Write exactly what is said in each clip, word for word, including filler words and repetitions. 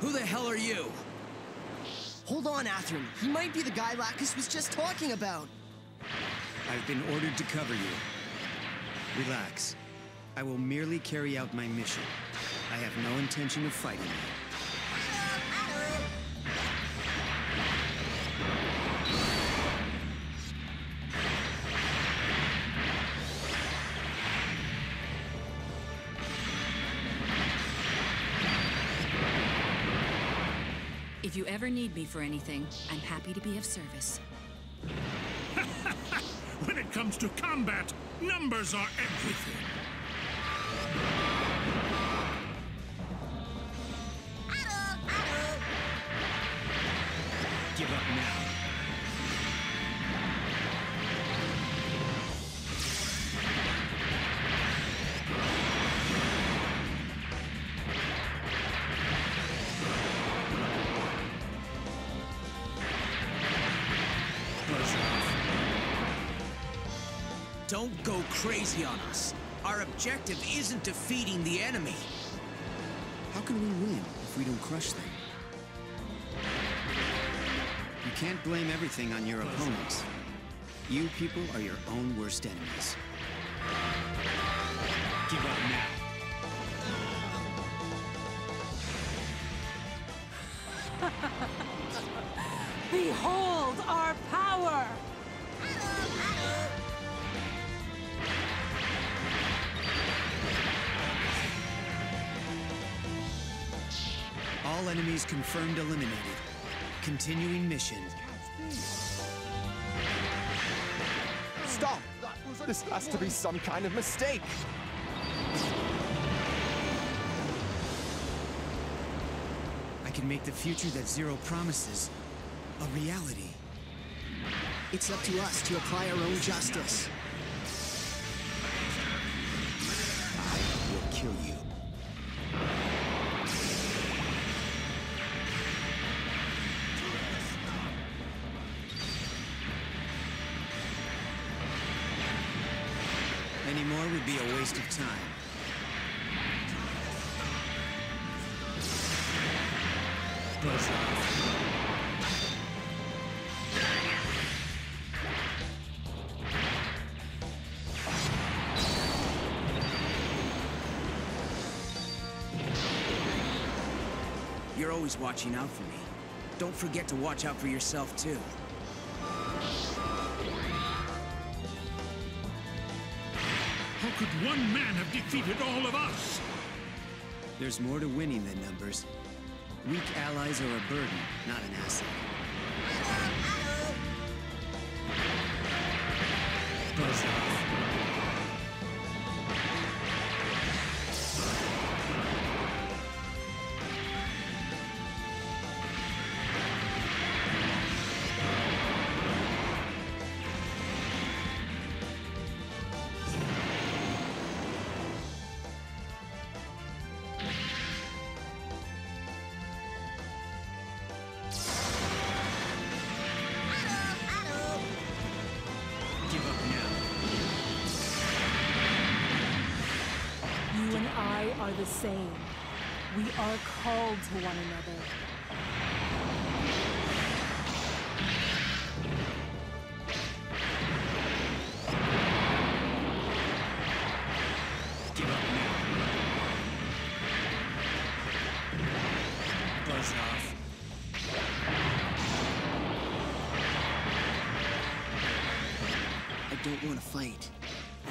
Who the hell are you? Hold on, Athrun. He might be the guy Lacus was just talking about. I've been ordered to cover you. Relax. I will merely carry out my mission. I have no intention of fighting you. If you ever need me for anything, I'm happy to be of service. When it comes to combat, numbers are everything. Give up now. Don't go crazy on us. Our objective isn't defeating the enemy. How can we win if we don't crush them? You can't blame everything on your opponents. You people are your own worst enemies. Give up now. Behold our power! All enemies confirmed eliminated. Continuing mission. Stop! This has to be some kind of mistake! I can make the future that Zero promises a reality. It's up to us to apply our own justice. I will kill you. Any more would be a waste of time. Close off. You're always watching out for me. Don't forget to watch out for yourself, too. How could one man have defeated all of us? There's more to winning than numbers. Weak allies are a burden, not an asset. Buzz off. the same. We are called to one another. Fight.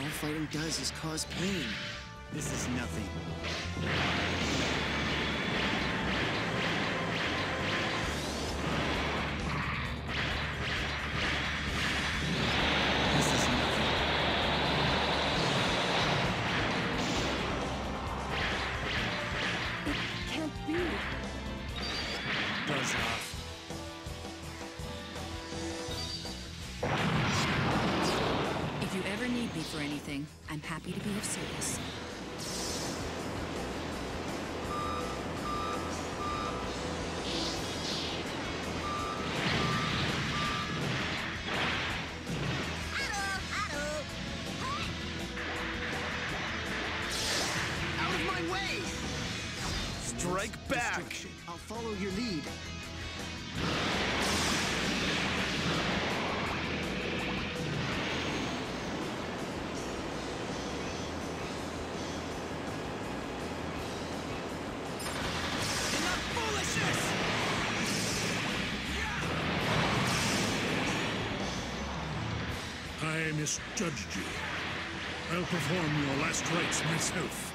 All fighting does is cause pain. This is nothing. This is nothing. It can't be. Buzz off. For anything, I'm happy to be of service. Out of my way! Strike back! I'll follow your lead. I misjudged you. I'll perform your last rites myself.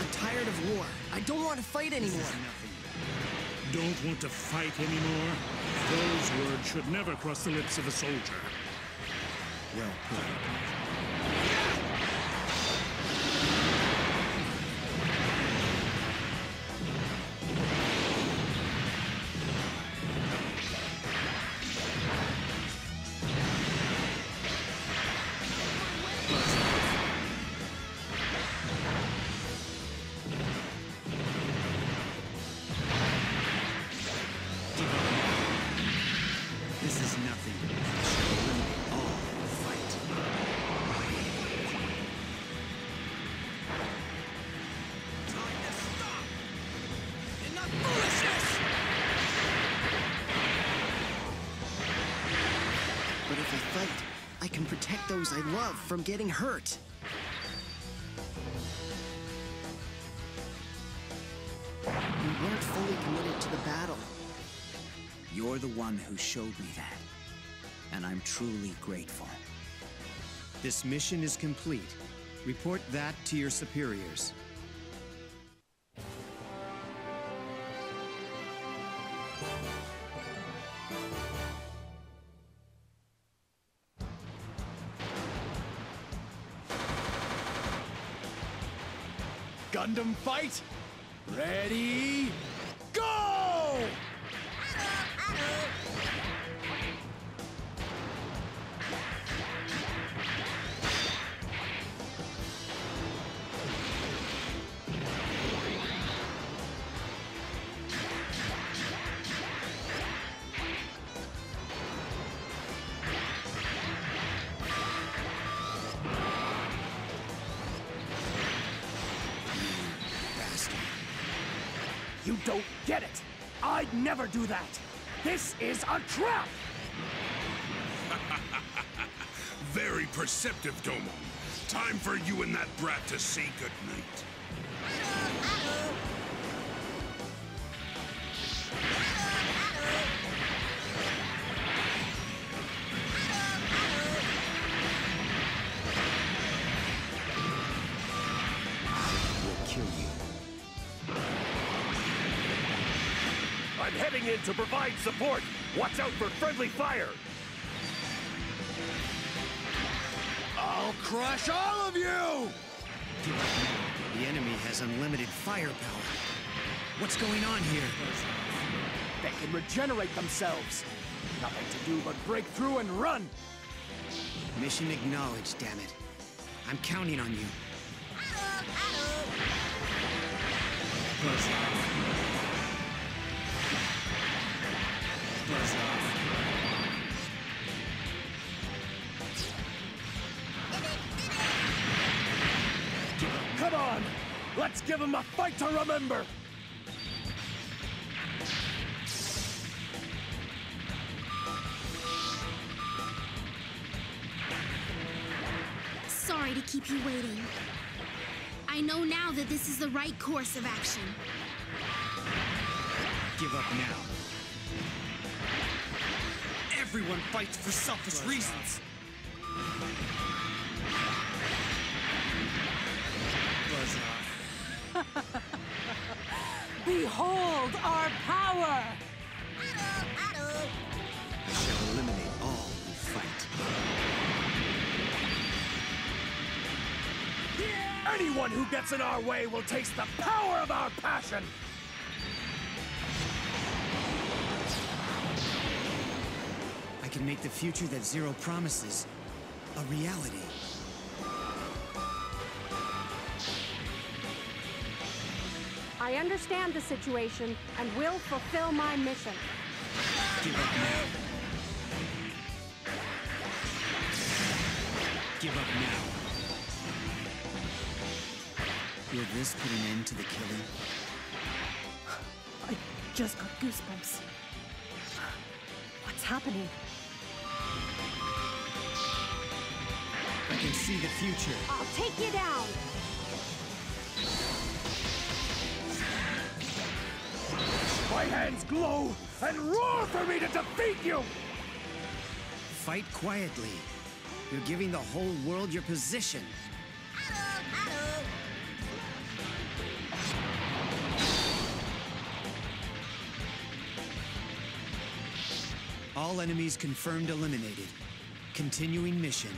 I'm tired of war. I don't want to fight anymore. Don't want to fight anymore? Those words should never cross the lips of a soldier. Well played. Those I love from getting hurt. You weren't fully committed to the battle. You're the one who showed me that, and I'm truly grateful. This mission is complete. Report that to your superiors. Gundam fight! Ready, go! I know, I You don't get it! I'd never do that! This is a trap! Very perceptive, Domo. Time for you and that brat to say goodnight. In to provide support. Watch out for friendly fire. I'll crush all of you! The enemy has unlimited firepower. What's going on here? They can regenerate themselves. Nothing to do but break through and run. Mission acknowledged, damn it. I'm counting on you. Plus, Buzz off. Let's give him a fight to remember! Sorry to keep you waiting. I know now that this is the right course of action. Give up now. Everyone fights for selfish reasons. Buzz off. Behold our power! Adult, adult. I shall eliminate all who fight. Yeah. Anyone who gets in our way will taste the power of our passion! Can make the future that Zero promises a reality. I understand the situation and will fulfill my mission. Give up now. Give up now. Will this put an end to the killing? I just got goosebumps. What's happening? I can see the future. I'll take you down. My hands glow and roar for me to defeat you. Fight quietly. You're giving the whole world your position. Hello, hello. All enemies confirmed eliminated. Continuing mission.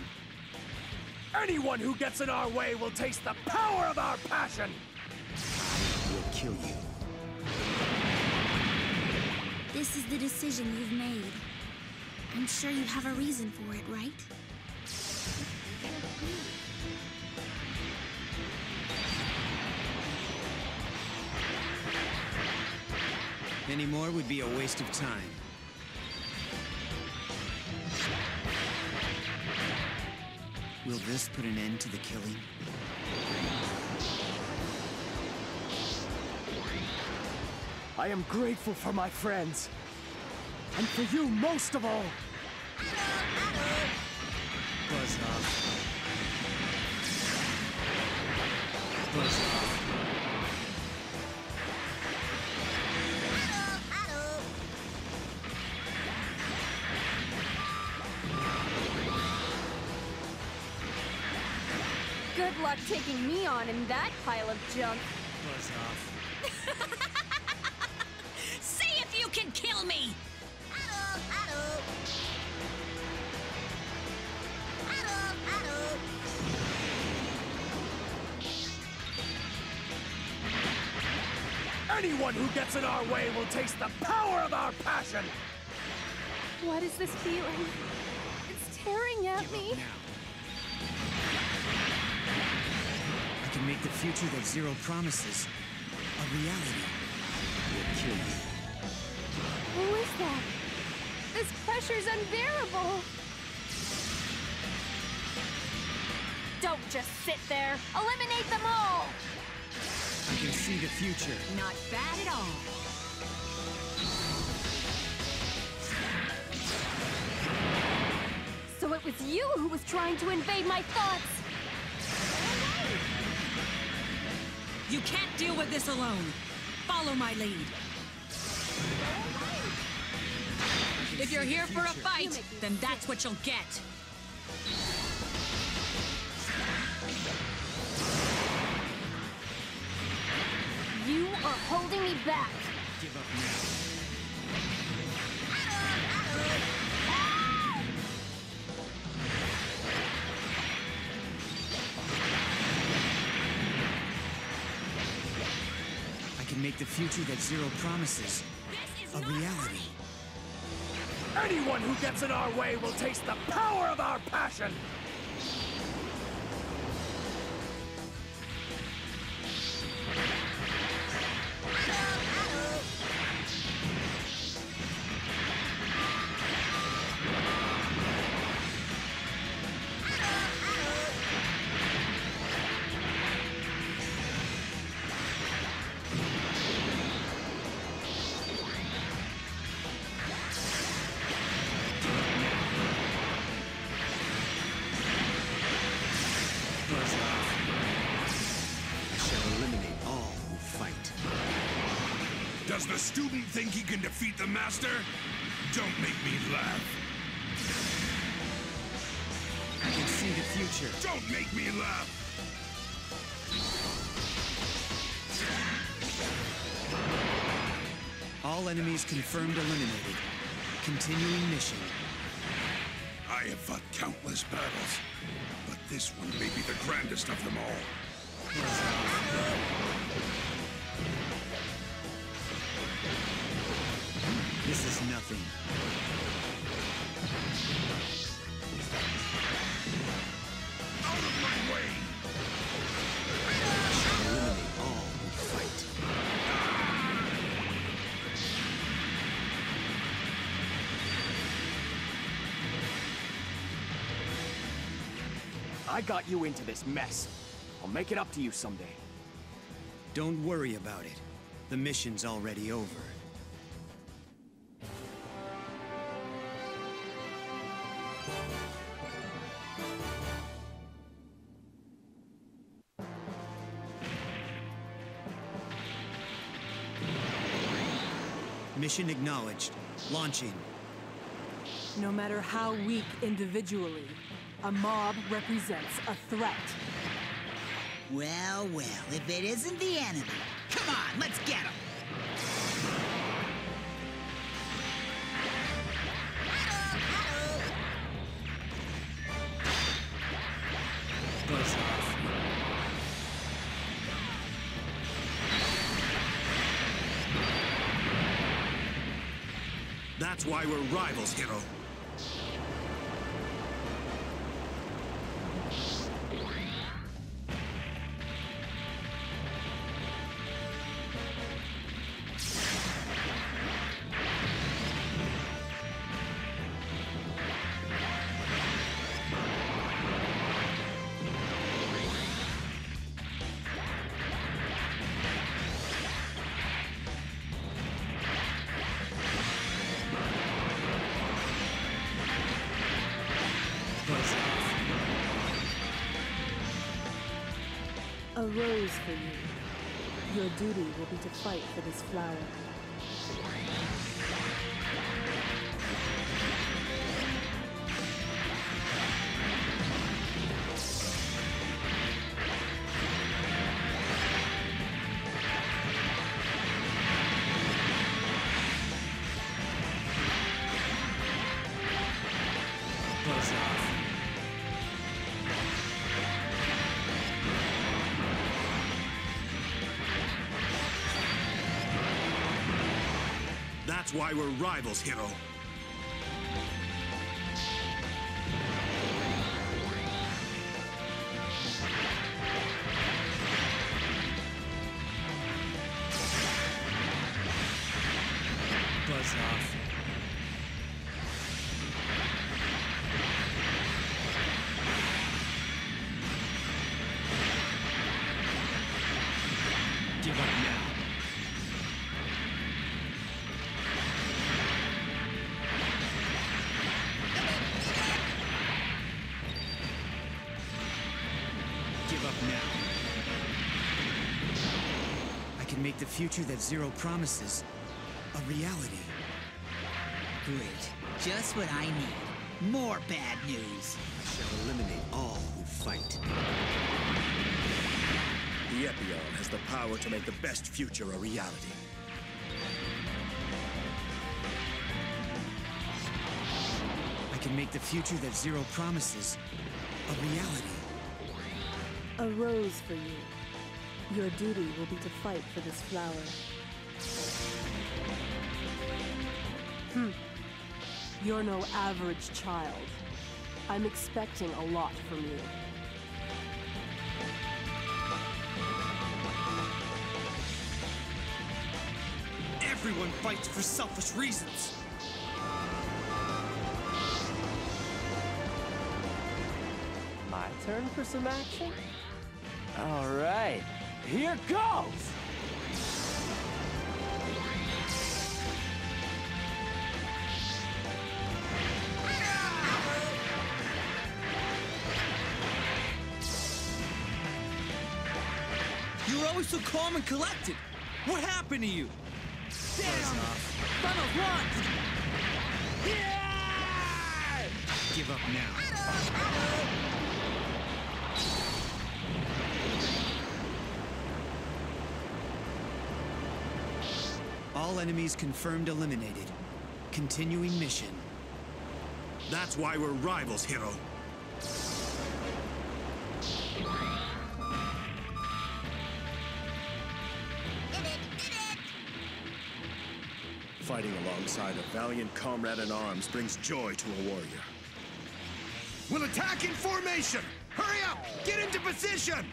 Anyone who gets in our way will taste the power of our passion! We'll kill you. This is the decision you've made. I'm sure you have a reason for it, right? Any more would be a waste of time. Will this put an end to the killing? I am grateful for my friends. And for you most of all. Buzz off. Buzz off. Good luck taking me on in that pile of junk. Buzz off. See if you can kill me! Adult, adult. Adult, adult. Anyone who gets in our way will taste the power of our passion! What is this feeling? It's tearing at me. Make the future that Zero promises a reality. We'll kill you. Who is that? This pressure's unbearable. Don't just sit there. Eliminate them all. I can see the future. Not bad at all. So it was you who was trying to invade my thoughts. You can't deal with this alone. Follow my lead. If you're here for a fight, then that's what you'll get. You are holding me back. Give up now. Make the future that Zero promises a reality. Anyone who gets in our way will taste the power of our passion! A student think he can defeat the master? Don't make me laugh. I can see the future. Don't make me laugh! All enemies confirmed eliminated. Continuing mission. I have fought countless battles, but this one may be the grandest of them all. This is nothing. Out of my way! I shall eliminate all who fight. I got you into this mess. I'll make it up to you someday. Don't worry about it. The mission's already over. Mission acknowledged. Launching. No matter how weak individually, a mob represents a threat. Well, well, if it isn't the enemy. Come on, let's get him! That's why we're rivals, Heero. A rose for you. Your duty will be to fight for this flower. That's why we're rivals, Heero. Buzz off. Give up now. Make the future that Zero promises a reality. Great. Just what I need. More bad news. I shall eliminate all who fight. The Epion has the power to make the best future a reality. I can make the future that Zero promises a reality. A rose for you. Your duty will be to fight for this flower. Hmm. You're no average child. I'm expecting a lot from you. Everyone fights for selfish reasons. My turn for some action? All right. Here goes! You're always so calm and collected. What happened to you? Damn! Funnel's launched! Yeah! Give up now. All enemies confirmed eliminated. Continuing mission. That's why we're rivals, Heero. Fighting alongside a valiant comrade in arms brings joy to a warrior. We'll attack in formation! Hurry up! Get into position!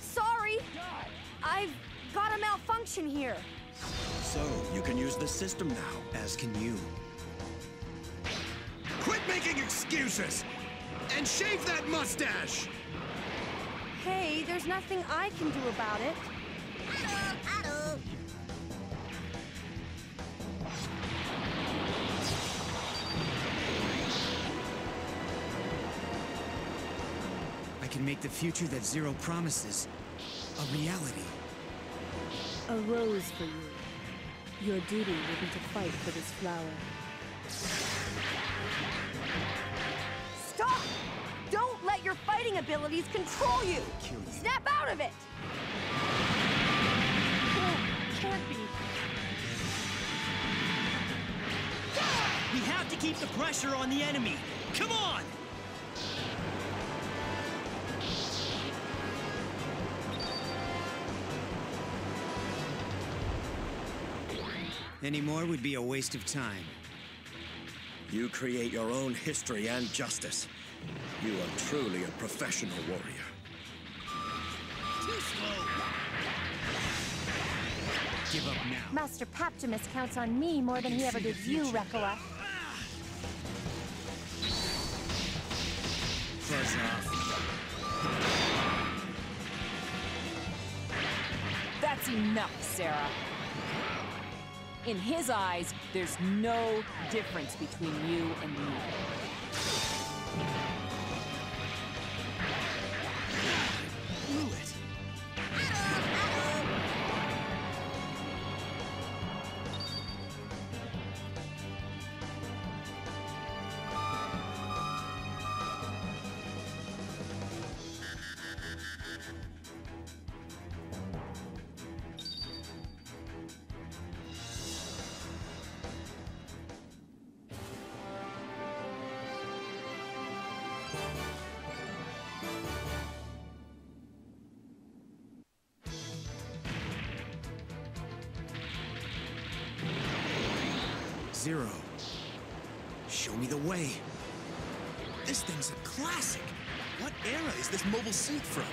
Sorry! I've got a malfunction here. So, you can use the system now, as can you. Quit making excuses! And shave that mustache! Hey, there's nothing I can do about it. Can make the future that Zero promises a reality. A rose for you. Your duty will be to fight for this flower. Stop! Don't let your fighting abilities control you! Kill you. Snap out of it! No, can't be. We have to keep the pressure on the enemy. Come on! Any more would be a waste of time. You create your own history and justice. You are truly a professional warrior. Too slow. Give up now. Master Paptimus counts on me more than he ever did you, Rekora. Close enough. That's enough, Sarah. In his eyes, there's no difference between you and me. Blew it. Zero, show me the way. This thing's a classic. What era is this mobile suit from?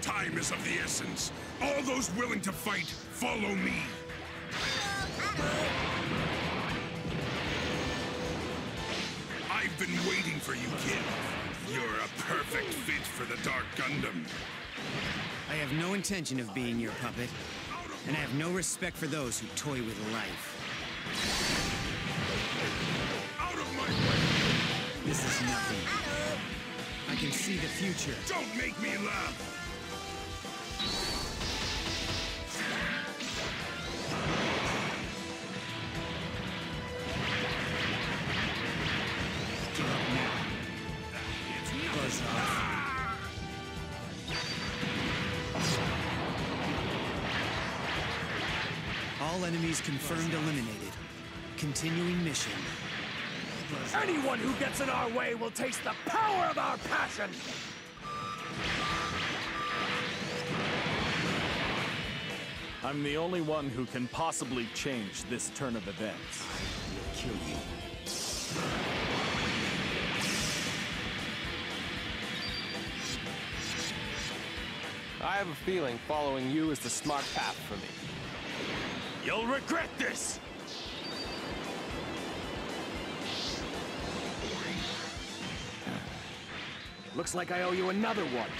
Time is of the essence. All those willing to fight, follow me. I've been waiting for you, kid. You're a perfect fit for the Dark Gundam. I have no intention of being your puppet, and I have no respect for those who toy with life. Out of my way! This is nothing. I can see the future. Don't make me laugh! Give up now. Buzz off. All enemies confirmed eliminated. Continuing mission. Anyone who gets in our way will taste the power of our passion! I'm the only one who can possibly change this turn of events. I will kill you. I have a feeling following you is the smart path for me. You'll regret this! Looks like I owe you another one.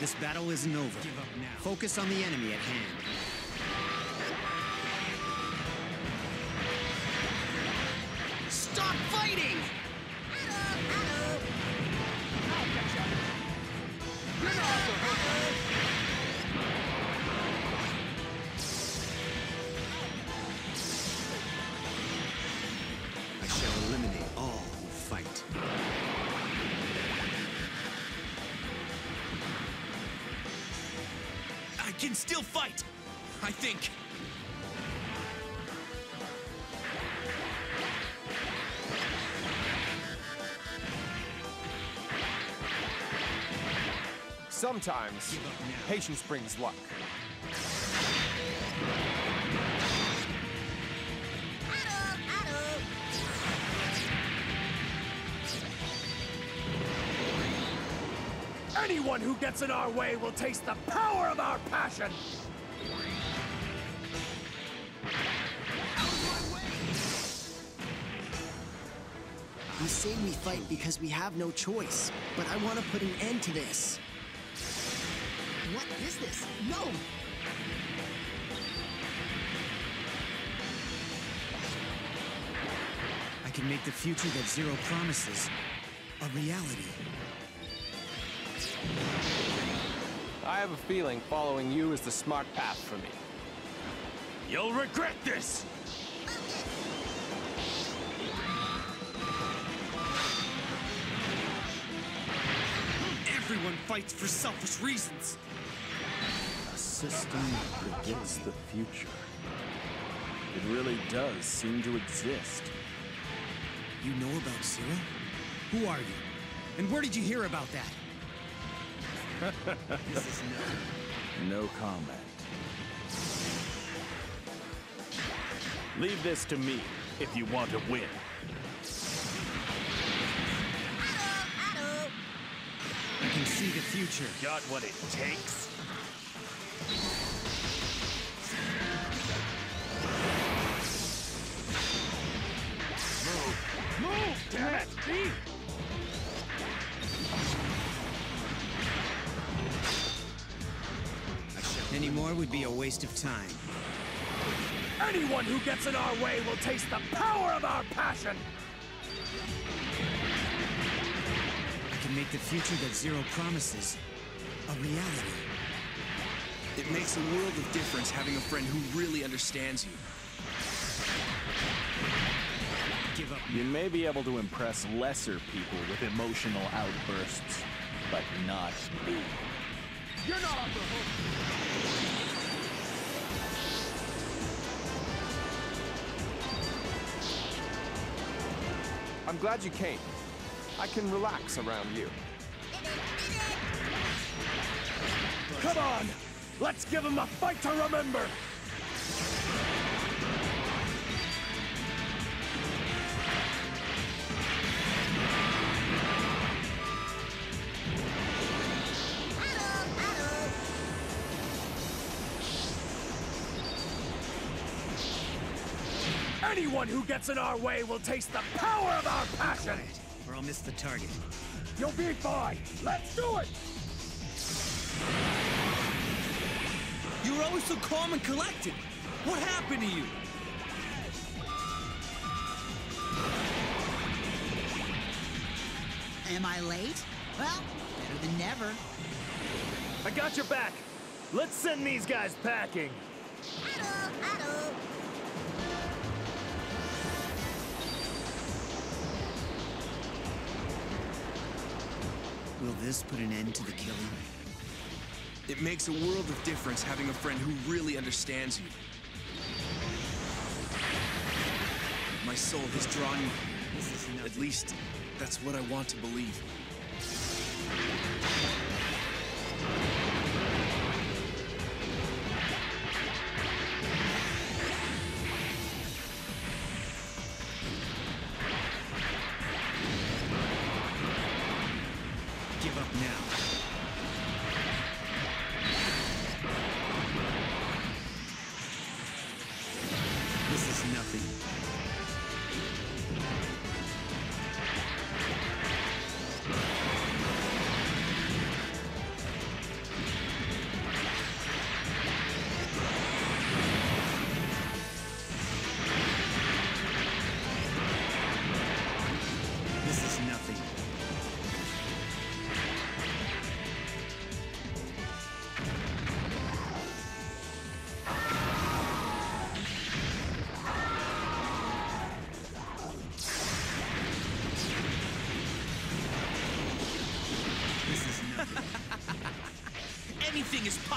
This battle isn't over. Give up now. Focus on the enemy at hand. Stop fighting! I'll catch up. can still fight, I think. Sometimes, patience brings luck. Anyone who gets in our way will taste the power of our passion! Out of my way! You say we fight because we have no choice, but I want to put an end to this. What is this? No! I can make the future that Zero promises a reality. I have a feeling following you is the smart path for me. You'll regret this! Everyone fights for selfish reasons. A system predicts the future. It really does seem to exist. You know about Sarah? Who are you? And where did you hear about that? This is no... No comment. Leave this to me, if you want to win. I can see the future. Got what it takes? Move! Move! Damn it! Damn it. Any more would be a waste of time. Anyone who gets in our way will taste the power of our passion! I can make the future that Zero promises a reality. It makes a world of difference having a friend who really understands you. Give up. You may be able to impress lesser people with emotional outbursts, but not me. You're not off the hook! I'm glad you came. I can relax around you. Come on! Let's give him a fight to remember! Anyone who gets in our way will taste the power of our passion! Quiet, or I'll miss the target. You'll be fine! Let's do it! You were always so calm and collected! What happened to you? Am I late? Well, better than never. I got your back! Let's send these guys packing! Will this put an end to the killing? It makes a world of difference having a friend who really understands you. My soul has drawn you. This is nothing. At least, that's what I want to believe.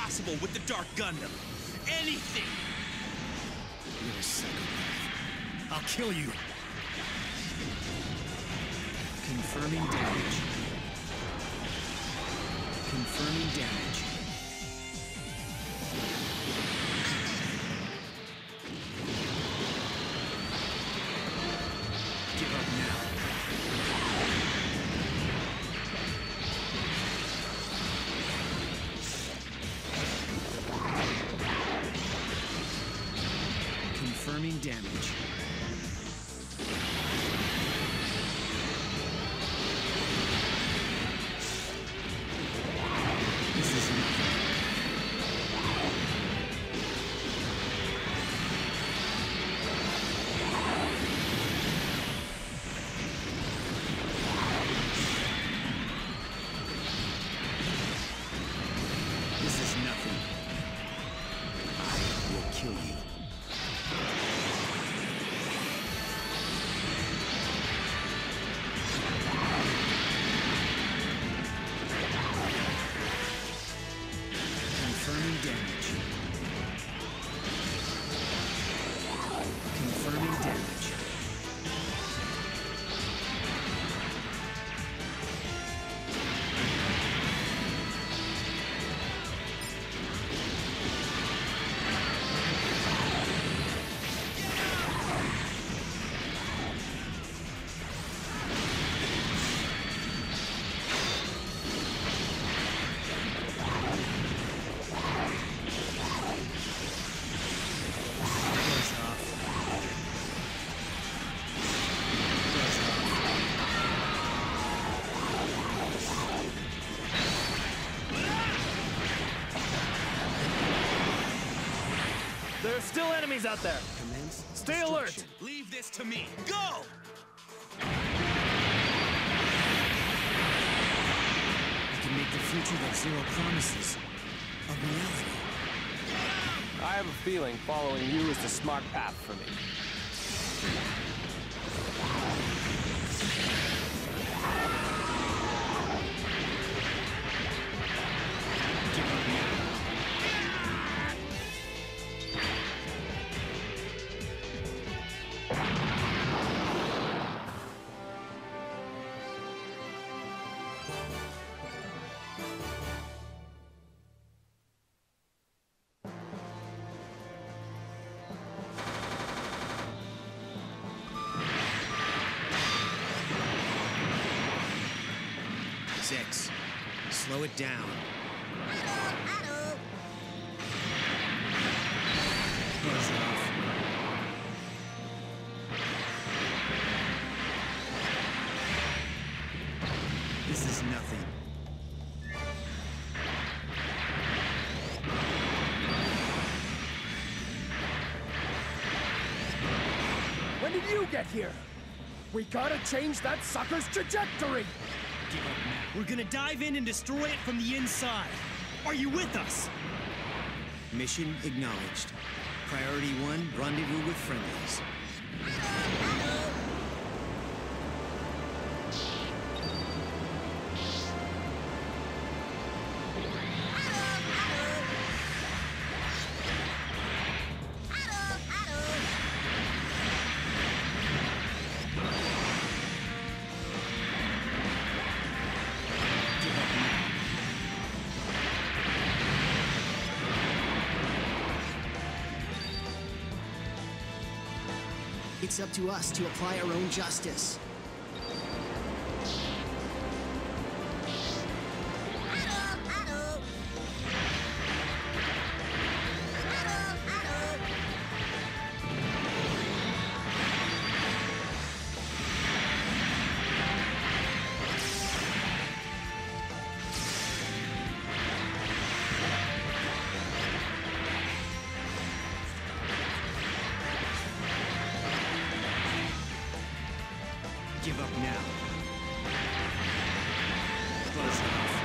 possible with the Dark Gundam. Anything! You're a psychopath. I'll kill you. Confirming damage. Confirming damage. Give up now. Confirming damage. There's still enemies out there. Commence Stay alert. Leave this to me. Go! I can make the future that Zero promises a reality. I have a feeling following you is the smart path for me. Zechs, slow it down. Buzz off. This is nothing. When did you get here? We gotta change that sucker's trajectory! We're gonna dive in and destroy it from the inside. Are you with us? Mission acknowledged. Priority one, rendezvous with friendlies. It's up to us to apply our own justice. Give up now. Close enough.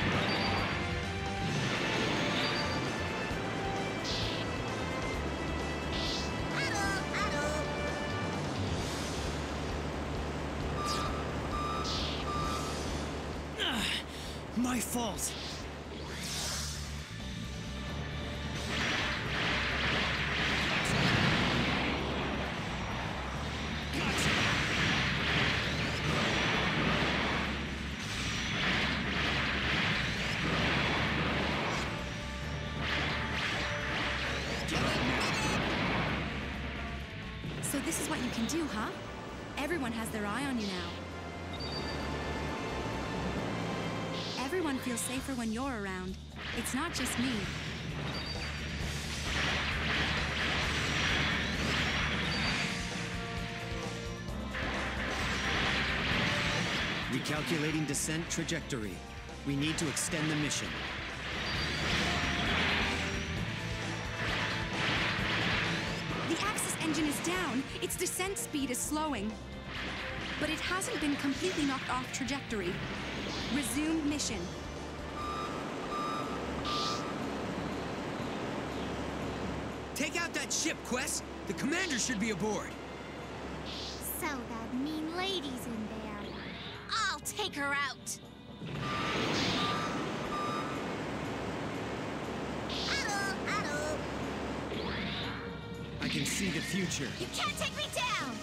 My fault. So this is what you can do, huh? Everyone has their eye on you now. Everyone feels safer when you're around. It's not just me. Recalculating descent trajectory. We need to extend the mission. The Axis engine is down. Its descent speed is slowing. But it hasn't been completely knocked off trajectory. Resume mission. Take out that ship, Quest! The commander should be aboard! So that mean lady's in there. I'll take her out! Huddle, huddle! I can see the future. You can't take me down!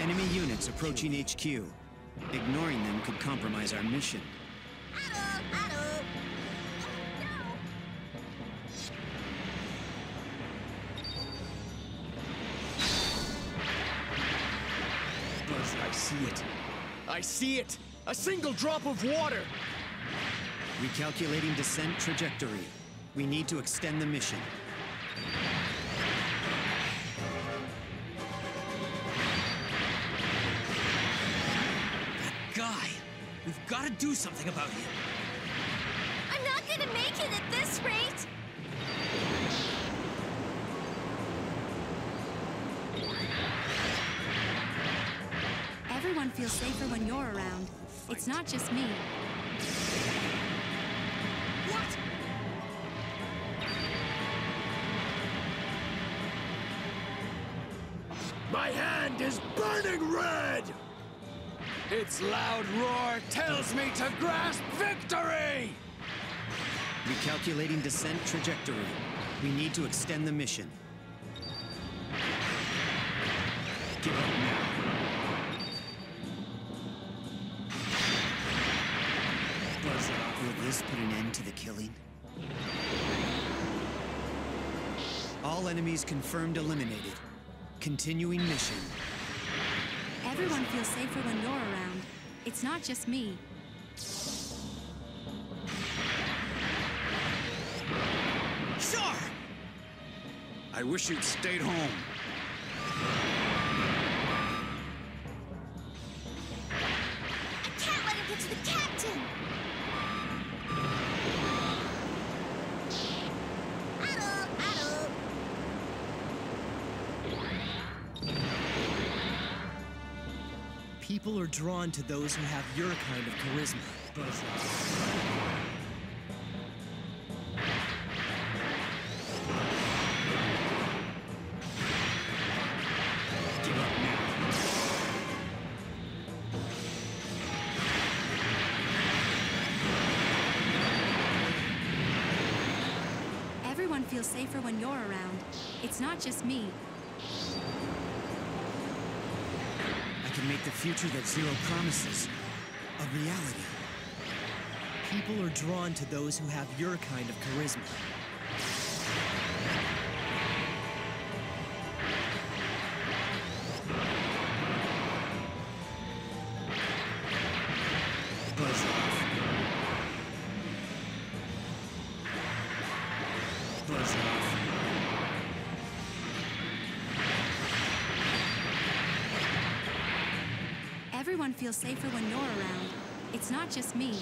Enemy units approaching H Q. Ignoring them could compromise our mission. Huddle, huddle! I see it. I see it. A single drop of water. Recalculating descent trajectory. We need to extend the mission. That guy. We've got to do something about him. I'm not going to make it at this rate. Everyone feels safer when you're around. Fight. It's not just me. What? My hand is burning red! Its loud roar tells me to grasp victory! Recalculating descent trajectory. We need to extend the mission. Give up now. Will this put an end to the killing? All enemies confirmed eliminated. Continuing mission. Everyone feels safer when you're around. It's not just me. Sure! I wish you'd stayed home. People are drawn to those who have your kind of charisma. Give up now. Everyone feels safer when you're around. It's not just me. To make the future that Zero promises a reality. People are drawn to those who have your kind of charisma. Buzz off. Buzz off. Everyone feels safer when you're around. It's not just me.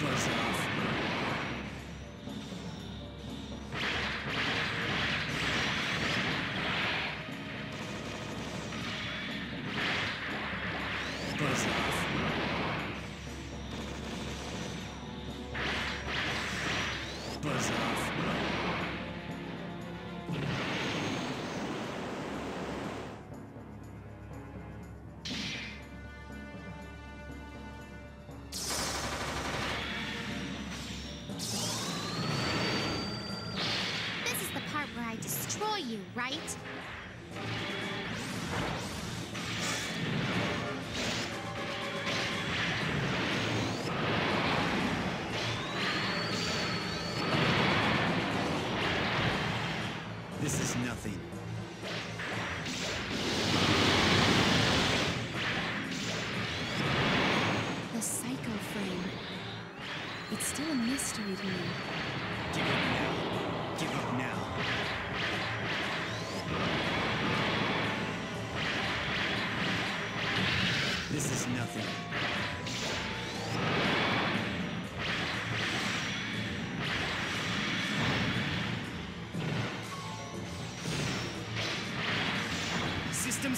Buzz off. Buzz off. I destroy you, right? This is nothing. The psycho frame. It's still a mystery to me. Give up now. Give up now. This is nothing.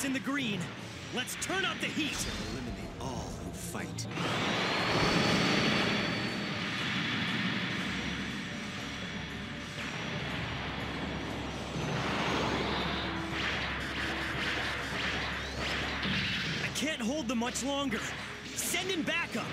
In the green. Let's turn up the heat. We'll eliminate all who fight. I can't hold them much longer. Send in backup.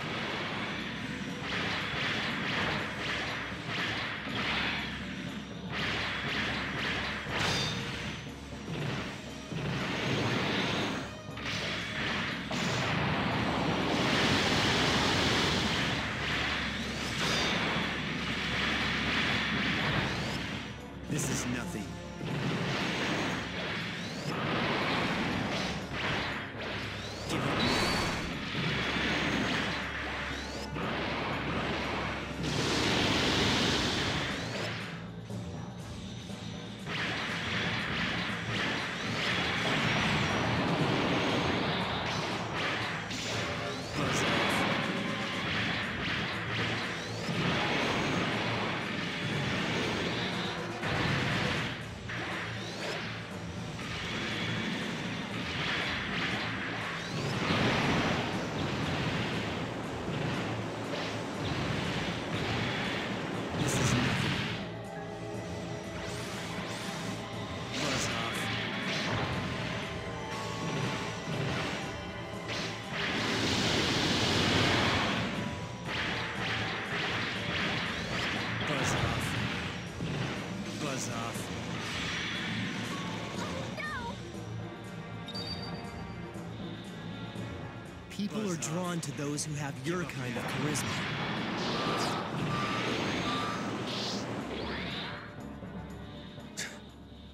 People are drawn to those who have your kind of charisma.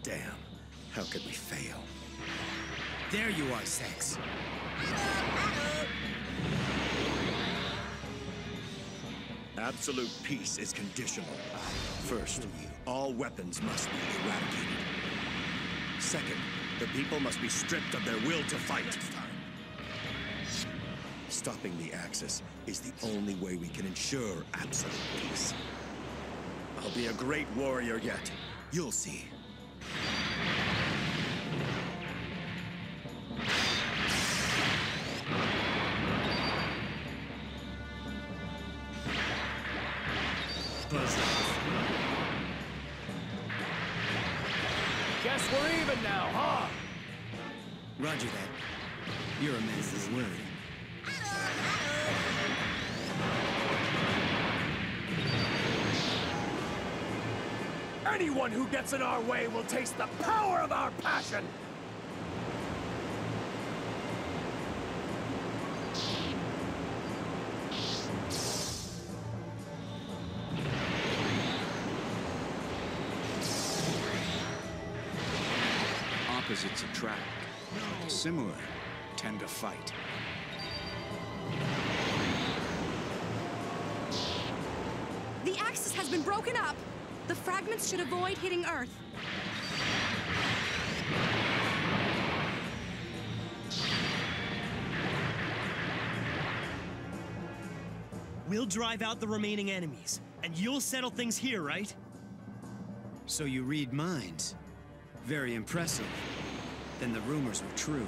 Damn, how could we fail? There you are, Zechs. Absolute peace is conditional. First, all weapons must be eradicated. Second, the people must be stripped of their will to fight. Stopping the Axis is the only way we can ensure absolute peace. I'll be a great warrior yet. You'll see. Buzz off. Guess we're even now, huh? Roger that. Your amaze is worried. Anyone who gets in our way will taste the power of our passion! Opposites attract. No. Similar tend to fight. The Axis has been broken up! The fragments should avoid hitting Earth. We'll drive out the remaining enemies, and you'll settle things here, right? So you read minds. Very impressive. Then the rumors were true.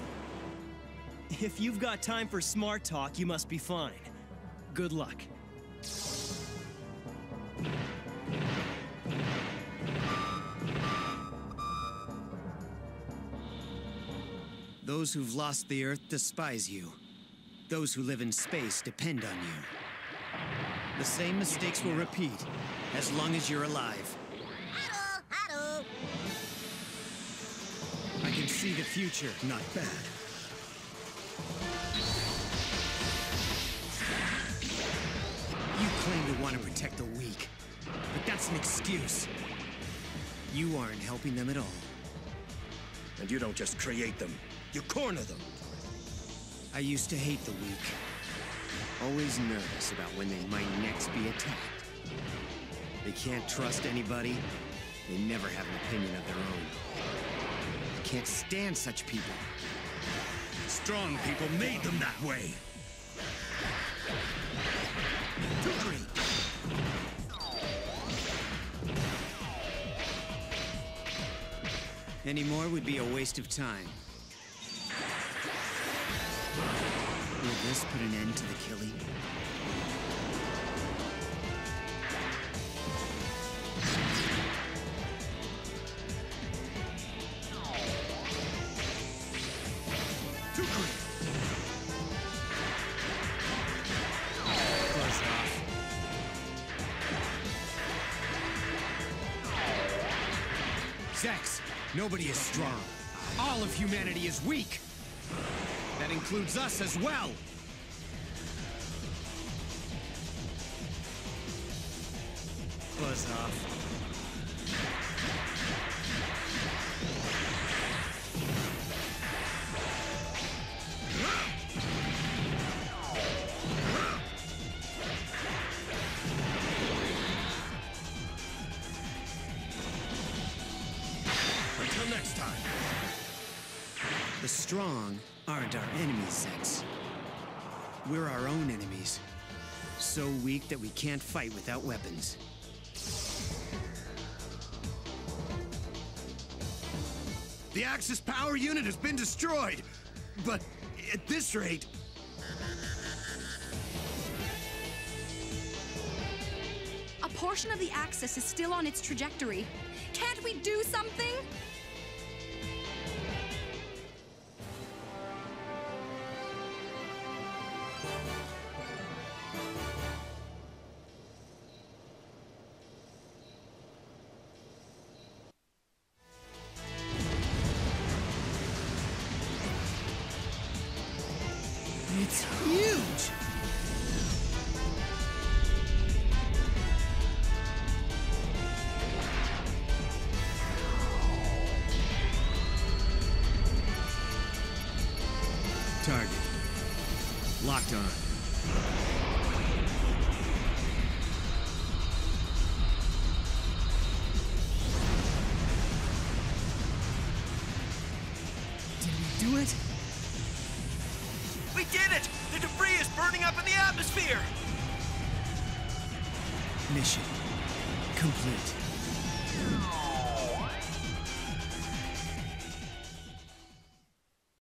If you've got time for smart talk, you must be fine. Good luck. Those who've lost the Earth despise you. Those who live in space depend on you. The same mistakes will repeat, as long as you're alive. Hello, hello. the future. Not bad. You claim to want to protect the weak, but that's an excuse. You aren't helping them at all. And you don't just create them, you corner them. I used to hate the weak. Always nervous about when they might next be attacked. They can't trust anybody. They never have an opinion of their own. I can't stand such people. Strong people made them that way. Any more would be a waste of time. Will this put an end to the killing? Zechs, nobody is strong. All of humanity is weak. That includes us as well. Buzz off. Until next time. The strong aren't our enemies, Zechs. We're our own enemies. So weak that we can't fight without weapons. The Axis power unit has been destroyed, but at this rate... A portion of the Axis is still on its trajectory. Can't we do something? It's huge! Target. Locked on. Did we do it? We did it! The debris is burning up in the atmosphere! Mission complete.